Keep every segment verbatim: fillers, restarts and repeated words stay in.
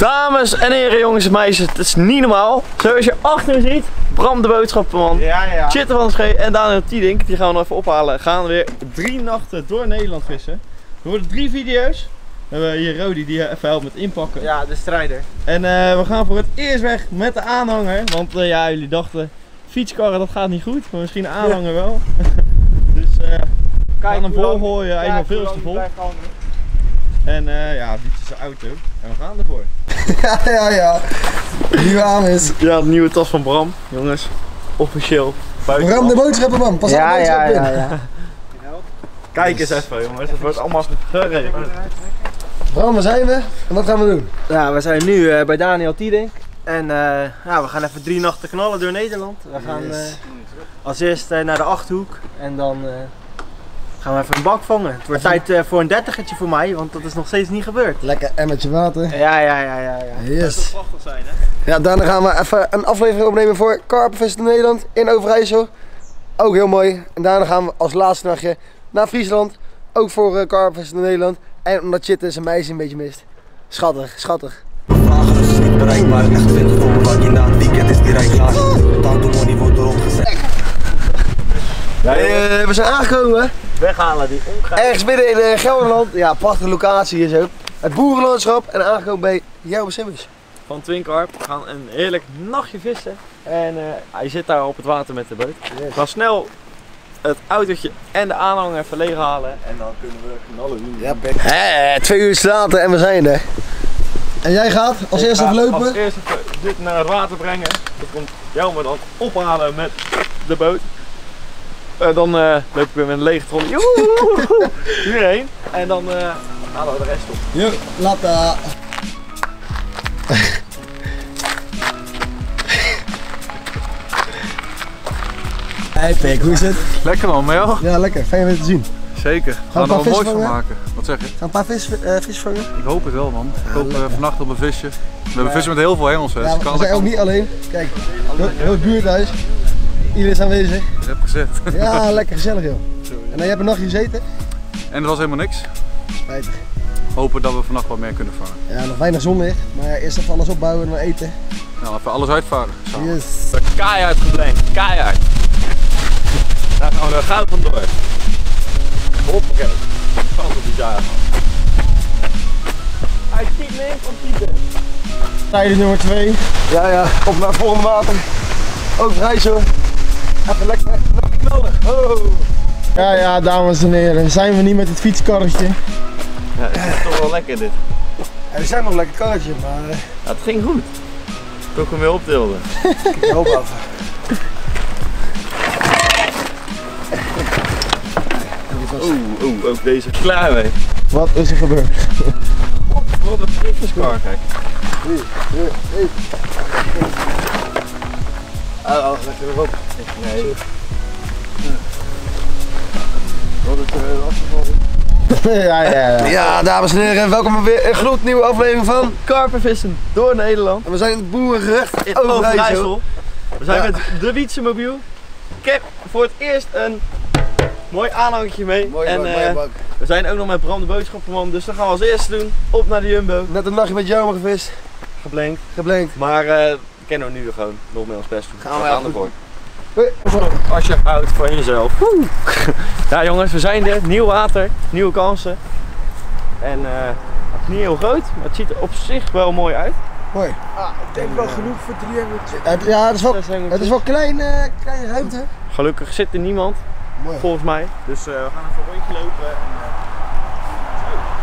Dames en heren, jongens en meisjes, het is niet normaal. Zoals je achter me ziet, Bram de Boodschappenman, ja, ja. Tjitte van der Schee en Daniel Tiedink. Die gaan we nog even ophalen. Gaan we weer drie nachten door Nederland vissen. Er worden drie video's. We hebben hier Rodi die even helpt met inpakken. Ja, de strijder. En uh, we gaan voor het eerst weg met de aanhanger. Want uh, ja, jullie dachten, fietskarren dat gaat niet goed, maar misschien aanhanger ja. wel. Dus uh, we gaan hem volgooien, helemaal veel te vol. En uh, ja, dit is de auto en we gaan ervoor. Ja, ja, ja. Nieuwe aan is. Ja, de nieuwe tas van Bram, jongens. Officieel. Bram de Boodschappenman, pas ja, aan de boodschap ja, ja, in. Ja, ja. Kijk eens even, jongens, het wordt allemaal geregeld. Bram, waar zijn we en wat gaan we doen? Ja, we zijn nu uh, bij Daniel Tiedink. En uh, ja, we gaan even drie nachten knallen door Nederland. We gaan yes. uh, als eerst uh, naar de Achterhoek en dan uh, gaan we even een bak vangen. Het wordt tijd uh, voor een dertigertje voor mij, want dat is nog steeds niet gebeurd. Lekker emmertje water. Ja, ja, ja, ja. ja. Yes. Dat zou prachtig zijn, hè? Ja, daarna gaan we even een aflevering opnemen voor Karpervissen in Nederland in Overijssel. Ook heel mooi. En daarna gaan we als laatste nachtje naar Friesland. Ook voor uh, Karpervissen in Nederland. En omdat Tjitte zijn meisje een beetje mist. Schattig, schattig. Vragen is niet bereikbaar. Echt twintig euro wat je na het weekend is direct klaar. Tanto money wordt erop gezet. We zijn aangekomen. Weghalen die ongeheim. Ergens midden in uh, Gelderland. Ja, prachtige locatie hier zo. Het boerenlandschap en aangekomen bij Jarmo Sebbers van Twincarp. We gaan een heerlijk nachtje vissen. En uh, hij zit daar op het water met de boot. Yes. We gaan snel het autootje en de aanhanger even leeg halen. En dan kunnen we knallen doen. Ja, hey, twee uur later en we zijn er. En jij gaat als eerste ga lopen? Als eerste dit naar het water brengen. Dan komt Jarmo dan ophalen met de boot. Uh, dan uh, loop ik weer met een lege trom hierheen en dan uh, halen we de rest op. Yo, latta! Hey Pik, hoe is het? Lekker man, met jou? Ja, lekker. Fijn om je te zien. Zeker. We gaan, gaan er wel mooi van maken. Wat zeg je? Gaan we een paar vis, uh, vis vangen? Ik hoop het wel, man. Ik hoop uh, vannacht op een visje. We ja. hebben vissen met heel veel hengels. Ja, dus we kan zijn ook op. Niet alleen. Kijk, heel het buurthuis. Iedereen is aanwezig. Je hebt gezet. Ja, lekker gezellig joh. En dan heb je een nachtje gezeten. En er was helemaal niks. Spijtig. Hopen dat we vannacht wat meer kunnen vangen. Ja, nog weinig zonlicht. Maar ja, eerst even alles opbouwen en dan eten. Nou, even alles uitvaren. Samen. Yes. Keihard gebleemd, keihard. Daar gaan we er goud vandoor. Hoppakee. Van op die jaar. Hij schiet me in van Tieten. Tijden nummer twee. Ja, ja, op naar volgende water. Ook reis hoor. Even lekker, lekker knallen. Oh. Ja, ja, dames en heren, zijn we niet met het fietskarretje? Ja, het is toch wel lekker dit. Ja, we zijn nog een lekker karretje, maar... Ja, het ging goed. Ik kon hem weer optilden. Ik hoop af. Oeh, oeh, ook deze klaar mee. Wat is er gebeurd? Oh, wat een fietskar, kijk. Oeh, oeh, oeh. Oh, oh, leg je erop. Nee. Wat is er afgevallen? Ja, ja, ja. Ja, dames en heren, welkom bij weer een gloednieuwe aflevering van Karpervissen door Nederland. En we zijn in het boerengerecht in Overijssel. We zijn ja. met de Wietsemobiel. Ik heb voor het eerst een mooi aanhangetje mee. Mooi, en, mooi, uh, mooi we zijn ook nog met Bram de Boodschappenman, dus dat gaan we als eerste doen. Op naar de Jumbo. Net een nachtje met Jarmo gevist. Geblinkt. Geblinkt. Maar... Uh, Ik ken hem nu gewoon nog meer als best doen. Gaan we aan de voor. Als je houdt van jezelf. Woe. Ja jongens, we zijn er. Nieuw water, nieuwe kansen. En uh, het is niet heel groot, maar het ziet er op zich wel mooi uit. Mooi. Ah, ik denk en, wel uh, genoeg voor driehonderdtwintig. Ja, het is wel, het is wel klein, uh, kleine ruimte. Gelukkig zit er niemand, mooi. Volgens mij. Dus uh, we gaan even een rondje lopen. En,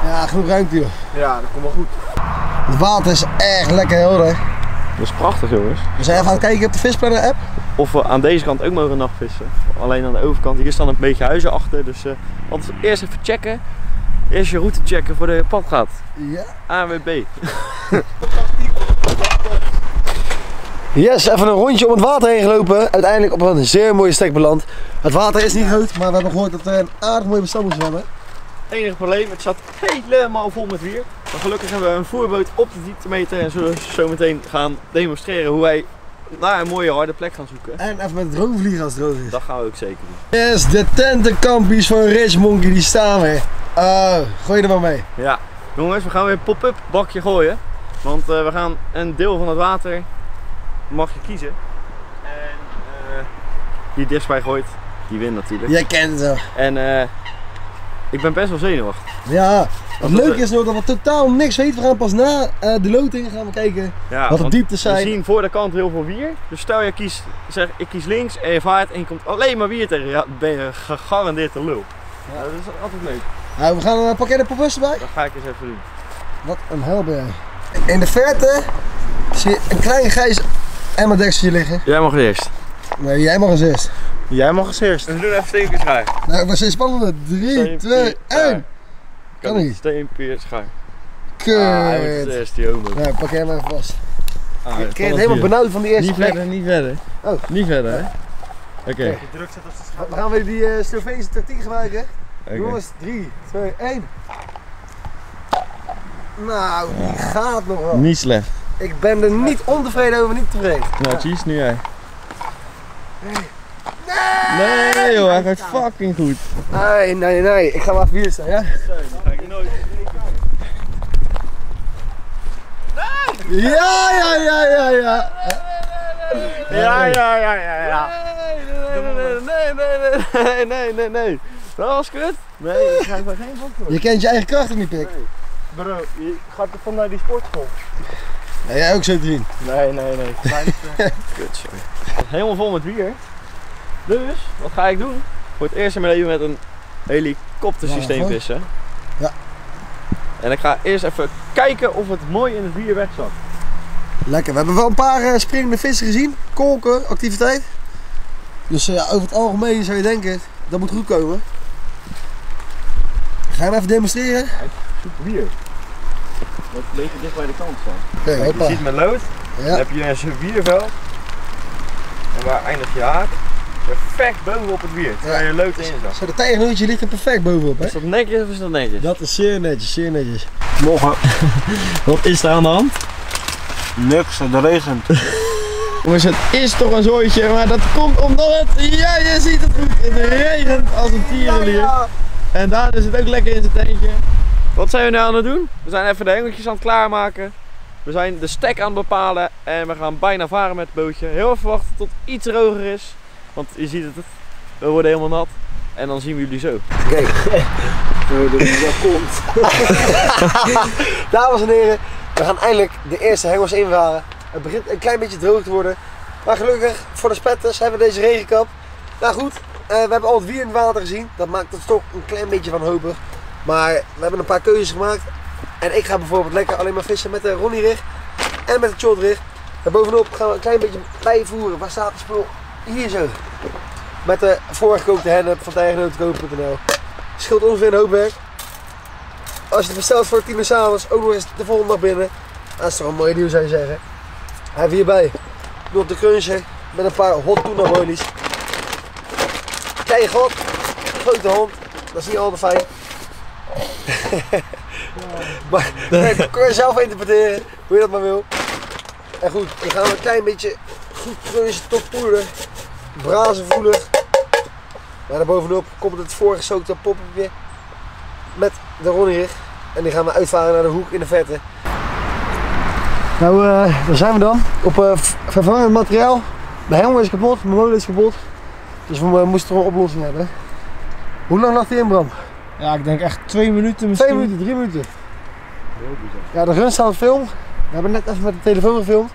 uh, ja, genoeg ruimte joh. Ja, dat komt wel goed. Het water is echt lekker heel erg. Dat is prachtig jongens. We zijn even aan het kijken op de visplanner app. Of we aan deze kant ook mogen nachtvissen. Alleen aan de overkant. Hier staan een beetje huizen achter. Dus uh, want eerst even checken. Eerst je route checken voordat je op pad gaat. Ja. A W B. Yes, even een rondje om het water heen gelopen. Uiteindelijk op een zeer mooie stek beland. Het water is niet groot, maar we hebben gehoord dat we een aardig mooie bestand moesten hebben. Het enige probleem, het zat helemaal vol met wier. Maar gelukkig hebben we een voerboot op de dieptemeter en zullen we zo meteen gaan demonstreren hoe wij naar een mooie harde plek gaan zoeken. En even met drone vliegen als het droog is. Dat gaan we ook zeker doen. Yes, de tentenkampies van Ridgemonkey, die staan weer. Oh, gooi er maar mee. Ja, jongens, we gaan weer een pop-up bakje gooien. Want uh, we gaan een deel van het water, mag je kiezen. En uh, die dichtstbij gooit, die wint natuurlijk. Jij kent ze. En uh, ik ben best wel zenuwachtig. Ja, het leuke is nog dat we totaal niks weten. We gaan pas na uh, de loting gaan we kijken ja, wat de dieptes zijn. We zien voor de kant heel veel wier. Dus stel je kiest, zeg ik kies links en je vaart en je komt alleen maar wier tegen. Ja, ben je gegarandeerd een lul. Ja. Dat is altijd leuk. Nou, we gaan een pakket de popus erbij. Dat ga ik eens even doen. Wat een helberg. In de verte zie je een klein grijs emmerdeksel liggen. Jij mag eerst. Nee, jij mag eens eerst. Jij mag eens eerst. We doen even steenpier schaar. Nou, we zijn spannender. drie, twee, één. Kan niet. Steenpier schaar. Kut. Ah, hij moet eerst, die homo. Nou, pak hem even vast. Ah, ik ben helemaal benauwd van die eerste plek. Niet verder, niet verder. Oh. Niet verder, hè? Oké. Okay. Okay. Druk zet op de schaar. We gaan weer die uh, Sloveense tactiek gebruiken. Okay. Jongens, drie, twee, één. Nou, die ja. gaat nog wel. Niet slecht. Ik ben er niet ontevreden over, niet tevreden. Nou, cheese, nu jij. Nee! Nee joh, hij gaat fucking goed. Nee, nee, nee. Ik ga maar even hier staan, ja? Zo, dat ga ik nooit. Nee! Ja, ja, ja, ja, ja. Ja, ja, ja, ja, ja. Nee, nee, nee, nee, nee, nee, nee. Dat was kut. Nee, ik ga maar geen bok voor. Je kent je eigen krachten niet, pik. Bro, je gaat ervan naar die sportschool. Nee, jij ook zo te zien. Nee, nee, nee. Kut, sorry. Helemaal vol met bier. Dus, wat ga ik doen? Voor het eerst in mijn leven met een helikoptersysteem vissen. Ja. En ik ga eerst even kijken of het mooi in het bier weg zat. Lekker, we hebben wel een paar uh, springende vissen gezien. Kolken, activiteit. Dus uh, over het algemeen zou je denken, dat moet goed komen. Ga je hem even demonstreren? Super bier. Dat leeg dicht bij de kant van. Okay, kijk, je ziet mijn lood, ja. Dan heb je een zwierveld. En waar eindigt je haak? Perfect bovenop het wier, terwijl je lood erin zat. Zo, dat tijgenootje ligt er perfect bovenop, hè? Is dat netjes of is dat netjes? Dat is zeer netjes, zeer netjes. Morgen. Wat is er aan de hand? Niks, het regent. Jongens, het is toch een zooitje, maar dat komt omdat het... Ja, je ziet het goed. Het regent als een tierenlier. En daar is het ook lekker in zijn tentje. Wat zijn we nu aan het doen? We zijn even de hengeltjes aan het klaarmaken. We zijn de stek aan het bepalen en we gaan bijna varen met het bootje. Heel even wachten tot iets droger is. Want je ziet het, we worden helemaal nat. En dan zien we jullie zo. Kijk, dat komt. Dames en heren, we gaan eindelijk de eerste hengels invaren. Het begint een klein beetje droog te worden. Maar gelukkig, voor de spetters hebben we deze regenkap. Nou goed, we hebben al het wier in het water gezien. Dat maakt het toch een klein beetje wanhopig. Maar we hebben een paar keuzes gemaakt. En ik ga bijvoorbeeld lekker alleen maar vissen met de Ronnie-rig en met de Chod-rig. En bovenop gaan we een klein beetje bijvoeren. Waar staat het spul? Hier zo. Met de voorgekookte hennep van tijgenotenkoop punt n l. Scheelt ons weer een hoop werk. Als je het bestelt voor tien uur s'avonds, ook nog eens de volgende dag binnen. Dat is toch een mooi deal, zou je zeggen. Hebben we hierbij nog de cruncher met een paar hot tuna boilies. Klein gat, grote hand. Dat is niet al te fijn. Maar dat kun je zelf interpreteren, hoe je dat maar wil. En goed, we gaan een klein beetje goed crunchen tot poeder, brazenvoelig. Maar daarbovenop komt het voorgezookte poppetje met de Ronnie-rig. En die gaan we uitvaren naar de hoek in de verte. Nou, uh, daar zijn we dan. Op uh, vervangend materiaal. Mijn helm is kapot, mijn molen is kapot. Dus we uh, moesten er een oplossing hebben. Hoe lang lag die in, Bram? Ja, ik denk echt twee minuten misschien. Twee minuten, drie minuten. Ja, de run staat op film. We hebben net even met de telefoon gefilmd.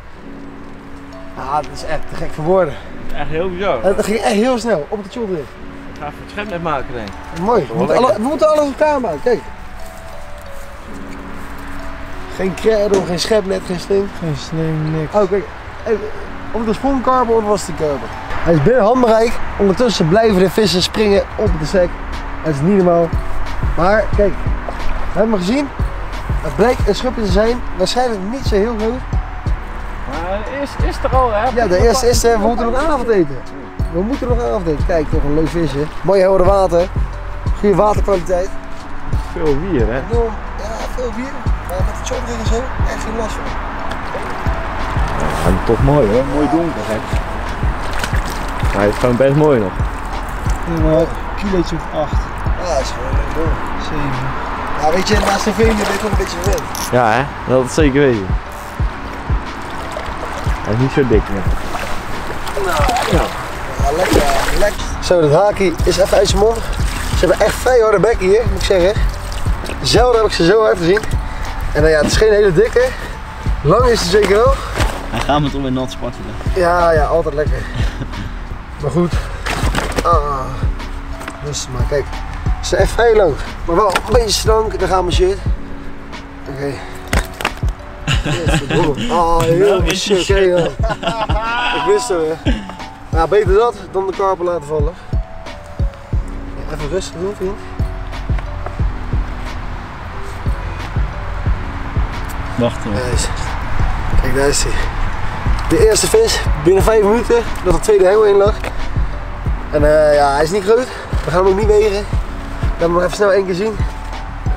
Ah, dat is echt te gek voor woorden. Het is echt heel bizar. Het ging echt heel snel, op de Chod-rig. Ik ga even het schepnet maken, denk ik. Mooi, we moeten, alle, we moeten alles op elkaar maken, kijk. Geen credo, geen schepnet, geen sling. Geen sling, niks. Oh, kijk. Of de sprongkarper of was de karper. Hij is binnen handbereik. Ondertussen blijven de vissen springen op de stek. Het is niet normaal. Maar kijk, we hebben hem gezien. Het blijkt een schubje te zijn. Waarschijnlijk niet zo heel groot. Maar de eerste is er al, hè? Ja, de eerste is er. We moeten nog een avond eten. We moeten nog een avond eten. Kijk, toch een leuk visje. Mooi helder water. Goede waterkwaliteit. Veel wier, hè? Ja, veel wier. Maar met de Chod-rig en zo, echt geen last van. Ja, toch mooi, hoor. Mooi donker, hè? Maar hij is gewoon best mooi nog. Een kilootje of acht. Ja, dat is gewoon leuk door. zeven. Ja, weet je, naast de veen ben je toch een beetje verwend. Ja, hè? Dat zeker weten. Dat is niet zo dik meer. Nou, nou. Ja, lekker, relax. Zo, dat haakje is even uit zijn mond. Ze hebben echt vrij harde bekken hier, moet ik zeggen. Zelden heb ik ze zo hard gezien. En nou ja, het is geen hele dikke. Lang is het zeker wel. Hij gaat met om in nat spartelen. Ja, ja, altijd lekker. Maar goed. Ah, rustig maar, kijk. Ze zijn echt vrij lang. Maar wel een beetje slank, daar gaan we shit. Oké. Okay. Oh, heel shit. Ik wist het weer. Nou, beter dat dan de karper laten vallen. Ja, even rustig doen, vriend. Wacht hoor. Kijk, daar is hij. De eerste vis, binnen vijf minuten dat de tweede hengel in lag. En uh, ja, hij is niet groot. We gaan hem ook niet wegen. Laten we hem even snel één keer zien.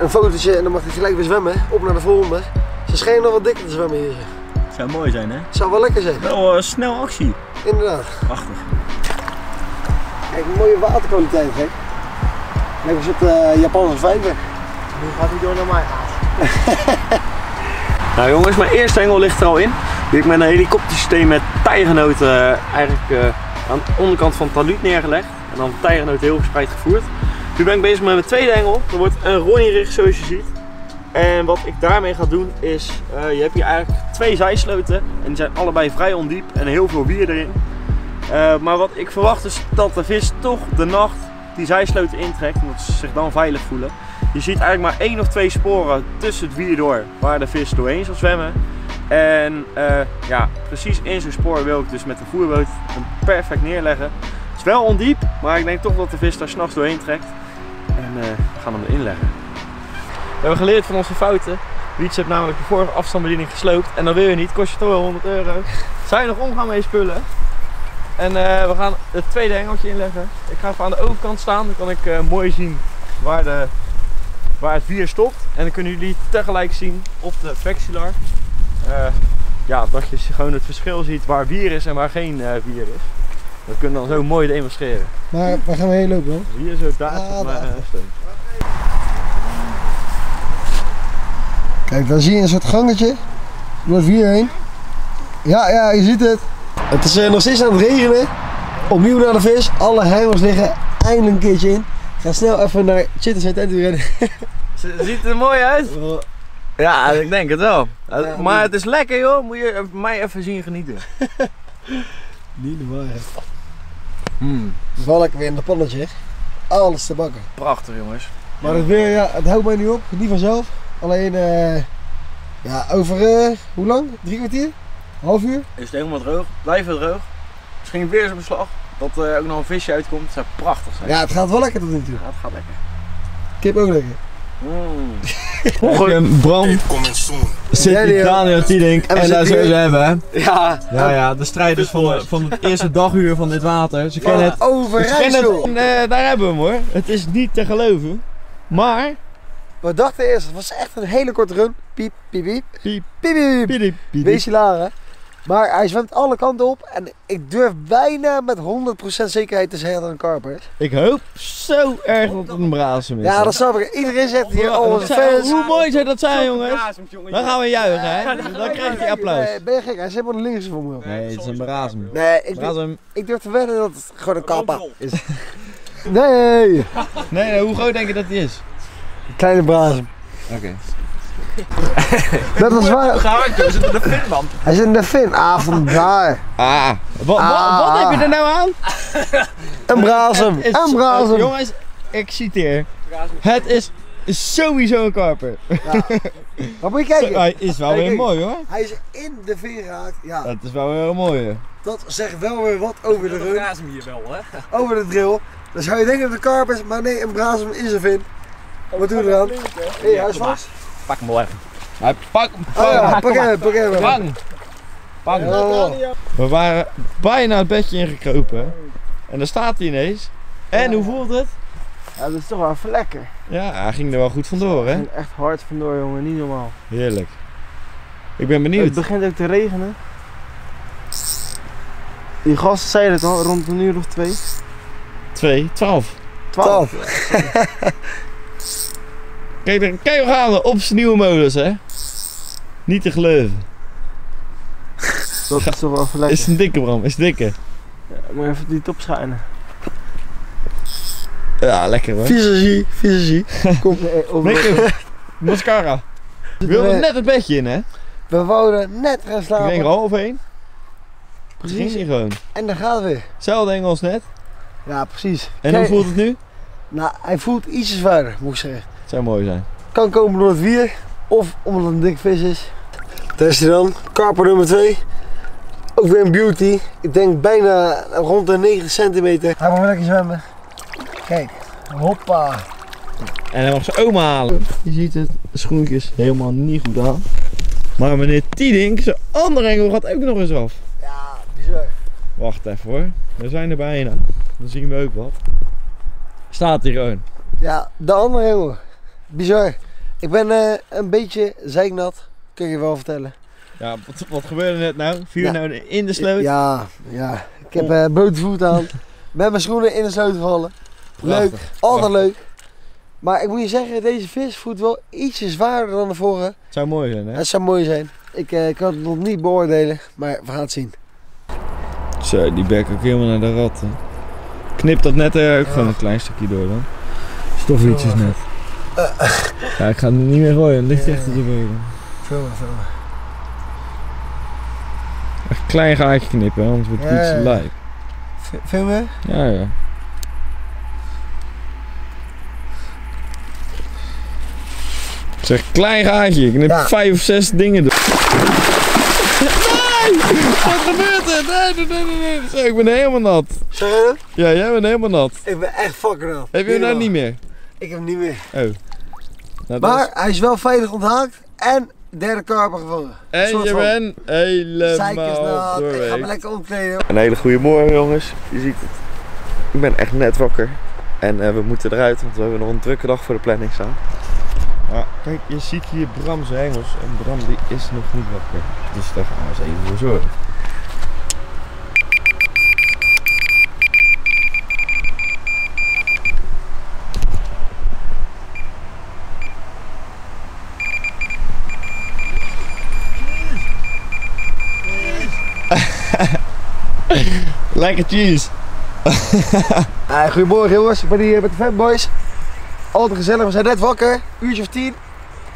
Een fotootje en dan mag hij gelijk weer zwemmen. Op naar de volgende. Ze schijnen nog wat dikker te zwemmen hier. Het zou mooi zijn, hè? Het zou wel lekker zijn. Wel uh, snel actie. Inderdaad. Prachtig. Kijk, mooie waterkwaliteit, hè? Lekker als het uh, Japanse vijver. Nu gaat hij door naar mij. Nou jongens, mijn eerste hengel ligt er al in. Die heb ik met een helikoptersysteem met tijgenoten uh, eigenlijk uh, aan de onderkant van het talud neergelegd. En dan tijgenoten heel verspreid gevoerd. Nu ben ik bezig met mijn tweede hengel. Dat wordt een Ronnie-rig zoals je ziet. En wat ik daarmee ga doen is, uh, je hebt hier eigenlijk twee zijsloten. En die zijn allebei vrij ondiep en heel veel bier erin. Uh, maar wat ik verwacht is dat de vis toch de nacht die zijsloten intrekt. Omdat ze zich dan veilig voelen. Je ziet eigenlijk maar één of twee sporen tussen het wier door waar de vis doorheen zal zwemmen. En uh, ja, precies in zo'n spoor wil ik dus met de voerboot hem perfect neerleggen. Het is wel ondiep, maar ik denk toch dat de vis daar s'nachts doorheen trekt. En uh, we gaan hem erin leggen. We hebben geleerd van onze fouten. Wiets heeft namelijk de vorige afstandsbediening gesloopt. En dat wil je niet, kost je toch wel honderd euro. Zijn nog omgaan met je spullen. En uh, we gaan het tweede hengeltje inleggen. Ik ga even aan de overkant staan, dan kan ik uh, mooi zien waar, de, waar het wier stopt. En dan kunnen jullie tegelijk zien op de Vexilar. Uh, ja, dat je gewoon het verschil ziet waar wier is en waar geen uh, wier is. Dat kunnen we dan zo mooi demonstreren. Maar waar gaan we heen lopen dan? Hier zo daar ah, op mijn uh, steun. Kijk, daar zie je een soort gangetje door het wier heen. Ja, ja, je ziet het. Het is uh, nog steeds aan het regenen. Opnieuw naar de vis. Alle hengels liggen eindelijk een keertje in. Ik ga snel even naar Tjitte zijn tent rennen. Ziet er mooi uit. Ja, ik denk het wel. Ja, maar het is lekker joh, moet je mij even zien genieten. Niet normaal hè. Mm. Valk weer in de pannetje. Alles te bakken. Prachtig jongens. Maar het weer, ja, het houdt mij niet op, niet vanzelf. Alleen, uh, ja, over uh, hoe lang? Drie kwartier? Half uur? Is het helemaal droog, blijven droog. Misschien een weersbeslag, dat er uh, ook nog een visje uitkomt. Het zou prachtig zijn. Ja, het gaat wel lekker tot nu toe. Ja, het gaat lekker. Kip ook lekker. Morgen, Bram, zit die Daniel Tiedink en daar zullen ze hebben. Ja, ja, ja, de strijders van, van het eerste daguur van dit water. Ze kennen het. Overijssel! Uh, daar hebben we hem hoor. Het is niet te geloven, maar... We dachten eerst, het was echt een hele korte run. Piep, piep, piep. Piep, piep, piep. Vexilar, hè? Maar hij zwemt alle kanten op en ik durf bijna met honderd procent zekerheid te zeggen dat een karper is. Ik hoop zo erg dat het een brazen is. Ja, dat snap ik. Iedereen zegt hier al een fans. Hoe mooi zou dat zijn, jongens? Dan gaan we juichen, hè? Dan krijg je applaus. Ben je gek? Hij is helemaal links voor me. Nee, het is een brazen. Nee, ik durf, ik durf te wedden dat het gewoon een kappa is. Nee. Nee, nee, hoe groot denk je dat hij is? Een kleine brazen. Oké. Okay. Dat was waar. Gehaakt, hij zit in de fin, man. Hij zit in de fin. Ah, vandaar. Ah. Wat, ah. Wat, wat heb je er nou aan? Een brazen. Een brazen. Jongens, ik citeer. Het is sowieso een karper. Ja. Maar moet je kijken. So, hij is wel hey, weer kijk, mooi hoor. Hij is in de fin gehaakt. Ja. Dat is wel weer een mooie. Dat zegt wel weer wat over de rug. Een brazen hier wel, hè? Over de drill. Dan zou je denken dat het een karper is, maar nee, een brazen is een fin. Wat doen we eraan? Hé, hey, hij is vast. Pak hem wel even. Hij pak hem. Oh ja, pak hem, pak hem. Bang. Bang. Oh. We waren bijna het bedje ingekropen. En daar staat hij ineens. En ja. Hoe voelt het? Ja, dat is toch wel even lekker. Ja, hij ging er wel goed vandoor, hè? Hij ging echt hard vandoor, jongen. Niet normaal. Heerlijk. Ik ben benieuwd. Het begint ook te regenen. Die gasten zeiden het al, rond een uur of twee. Twee? Twaalf. Twaalf. Kijk, er, kijk, we gaan op zijn nieuwe modus, hè? Niet te geloven. Dat is toch wel even lekker. Is een dikke, Bram, is dikke. Ja, moet je even die top schuinen. Ja, lekker hoor. Visagie, visagie. Kom over. Mascara. We wilden net het bedje in, hè? We wouden net gaan slapen. Ik ging er al overheen. Precies. Ging niet gewoon. En dan gaat het weer. Hetzelfde Engels net. Ja, precies. En kijk, hoe voelt het nu? Nou, hij voelt ietsje zwaarder, moet ik zeggen. Het zou mooi zijn. Kan komen door het wier of omdat het een dikke vis is. Testen dan. Karper nummer twee. Ook weer een beauty. Ik denk bijna rond de negen centimeter. Hij mag lekker zwemmen. Kijk, hoppa. En hij mag zijn oma halen. Je ziet het, schoentjes helemaal niet goed aan. Maar meneer Tiedink, zijn andere engel gaat ook nog eens af. Ja, bizar. Wacht even hoor, we zijn er bijna. Dan zien we ook wat. Staat hier gewoon. Ja, de andere engel. Bizar. Ik ben uh, een beetje zeiknat, kun je wel vertellen. Ja, wat, wat gebeurde net nou? Vuur ja. Nou in de sloot? Ja, ja. Ik heb uh, blootvoet aan. Met mijn schoenen in de sloot gevallen. Leuk, altijd leuk. Maar ik moet je zeggen, deze vis voelt wel ietsje zwaarder dan de vorige. Het zou mooi zijn, hè? Het zou mooi zijn. Ik uh, kan het nog niet beoordelen, maar we gaan het zien. Zo, die bek ook helemaal naar de ratten. Knip dat net er ook ja. Gewoon een klein stukje door dan. Stofwietjes net. Uh. Ja, ik ga het niet meer gooien, het ligt ja. Echt in je benen. Veel maar, veel maar. Echt een klein gaatje knippen, anders wordt het ja, iets ja. Lijp. Veel meer? Ja, ja. Zeg, klein gaatje, ik knip ja. vijf of zes dingen door. Nee! Wat gebeurt er? Nee, nee, nee, nee. Zo, ik ben helemaal nat. Zeg je dat? Ja, jij bent helemaal nat. Ik ben echt fucking nat. Heb je hem nou niet meer? Ik heb hem niet meer. Oh. Nou, maar was... hij is wel veilig onthaakt en derde karper gevangen. En je bent helemaal doorweek. Ik ga me lekker omkleden. Een hele goede morgen jongens, je ziet het. Ik ben echt net wakker. En uh, we moeten eruit, want we hebben nog een drukke dag voor de planning staan. Ja, kijk, je ziet hier Bram zijn engels en Bram die is nog niet wakker. Dus daar gaan we eens even voor zorgen. Lekker cheese! Ja, goedemorgen jongens, ik ben hier met de Fanboys. Altijd gezellig, we zijn net wakker, uurtje of tien.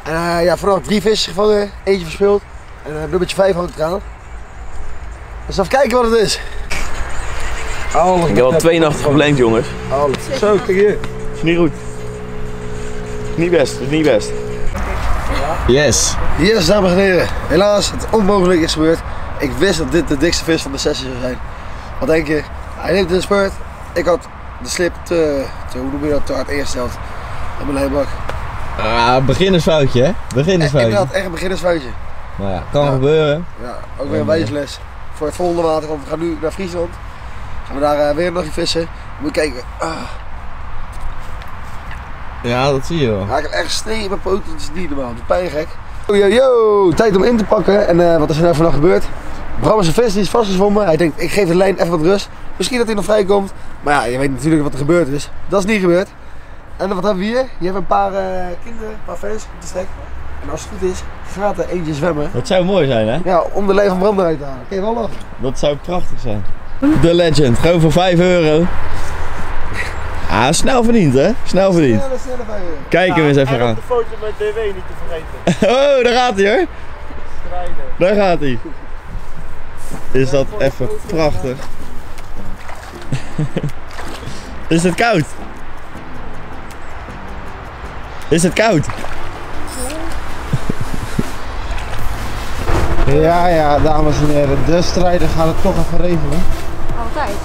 En uh, ja, vannacht drie vissen gevangen, eentje verspild. En een uh, nummertje vijf hangt het aan. Dus even kijken wat het is. Oh, ik heb al twee nachten gebleemd jongens. Oh, zo, kijk hier. Is niet goed. Niet best, is niet best. Yes. Yes, dames en heren. Helaas, het onmogelijk is gebeurd. Ik wist dat dit de dikste vis van de sessie zou zijn. Wat denk je? Hij neemt een spurt. Ik had de slip te, te hoe noem je dat, te hard ingesteld. En mijn leibak. Ah, beginnersfoutje hè? Beginnersfoutje. Ik had echt een beginnersfoutje. Nou ja, kan ja. gebeuren. Ja, ook weer een wijsles. Voor het volgende water, want we gaan nu naar Friesland. Gaan we daar uh, weer nog vissen. Moet je kijken. Ah. Ja, dat zie je wel. Ja, ik heb echt streng in mijn poten, dat is niet normaal. Dat is pijngek. Yo, yo, yo, tijd om in te pakken. En uh, wat is er nou vannacht gebeurd? Bram is een vis, die is vastgezwommen. Hij denkt, ik geef de lijn even wat rust. Misschien dat hij nog vrijkomt. Maar ja, je weet natuurlijk wat er gebeurd is. Dat is niet gebeurd. En wat hebben we hier? Je hebt een paar uh, kinderen, een paar vins op de stek. En als het goed is, gaat er eentje zwemmen. Dat zou mooi zijn, hè? Ja, om de lijn van Bram eruit te halen. Kijk wel af. Dat zou prachtig zijn. De legend, gewoon voor vijf euro. Ah, snel verdiend, hè? Snel verdiend. Snelle, snelle vijf euro. Kijk hem eens even aan. En op de foto met D W niet te vergeten. Oh, daar gaat hij hoor. Strijden. Daar gaat hij. Is dat even prachtig. Is het koud? Is het koud? Ja, ja, dames en heren. De strijder gaat het toch even regelen. Altijd.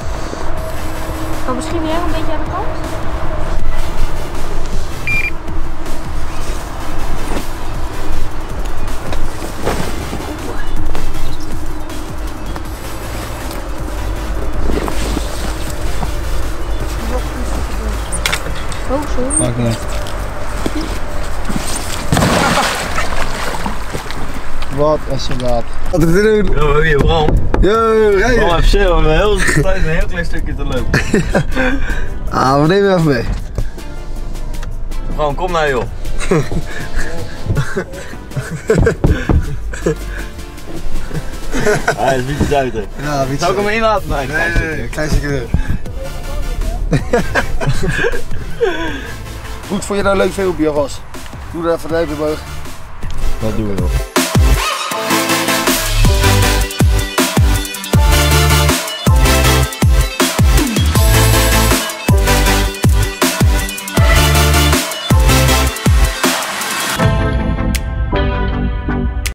Kan misschien weer een beetje aan de kant? Maak me. Wat een soldaat. Wat is dit doen? Yo, hier Bram. Yo, rijden. Bram heeft zin om een heel klein stukje te lopen. Ah, we nemen even mee. Bram, kom nou joh. Hij is wietjes uit, hè? Ja, wietjes. Zou ik hem erin laten? Nee, nee, nee, nee, nee. Klein stukje weer. Goed, vond je nou een leuk filmpje alvast? Doe dat even een duimpje omhoog. Dat doen we nog.